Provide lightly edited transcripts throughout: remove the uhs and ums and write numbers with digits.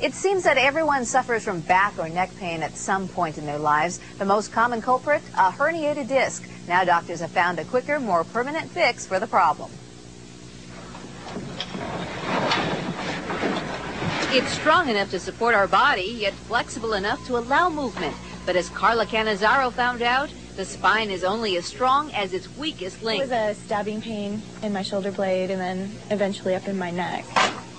It seems that everyone suffers from back or neck pain at some point in their lives. The most common culprit, a herniated disc. Now doctors have found a quicker, more permanent fix for the problem. It's strong enough to support our body, yet flexible enough to allow movement. But as Carla Canizzaro found out, the spine is only as strong as its weakest link. It was a stabbing pain in my shoulder blade and then eventually up in my neck.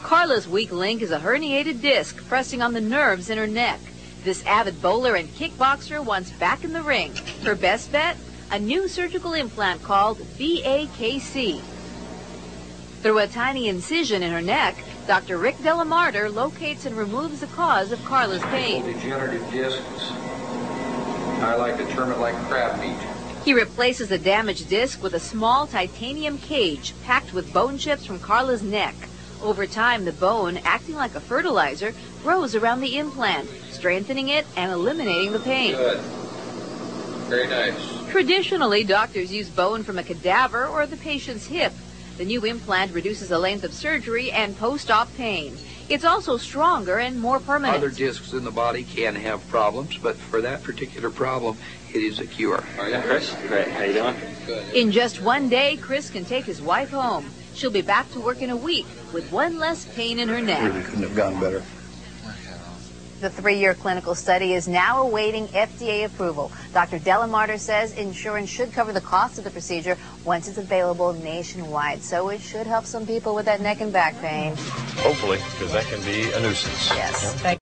Carla's weak link is a herniated disc pressing on the nerves in her neck. This avid bowler and kickboxer wants back in the ring. Her best bet? A new surgical implant called BAKC. Through a tiny incision in her neck, Dr. Rick Delamarter locates and removes the cause of Carla's pain. Degenerative discs. I like to term it like crab meat. He replaces the damaged disc with a small titanium cage packed with bone chips from Carla's neck. Over time, the bone, acting like a fertilizer, grows around the implant, strengthening it and eliminating the pain. Good. Very nice. Traditionally, doctors use bone from a cadaver or the patient's hip. The new implant reduces the length of surgery and post-op pain. It's also stronger and more permanent. Other discs in the body can have problems, but for that particular problem, it is a cure. Are you Chris? Great. How you doing? Good. In just one day, Chris can take his wife home. She'll be back to work in a week with one less pain in her neck. Really couldn't have gone better. The three-year clinical study is now awaiting FDA approval. Dr. Delamarter says insurance should cover the cost of the procedure once it's available nationwide. So it should help some people with that neck and back pain. Hopefully, because that can be a nuisance. Yes. Yep. Thank you.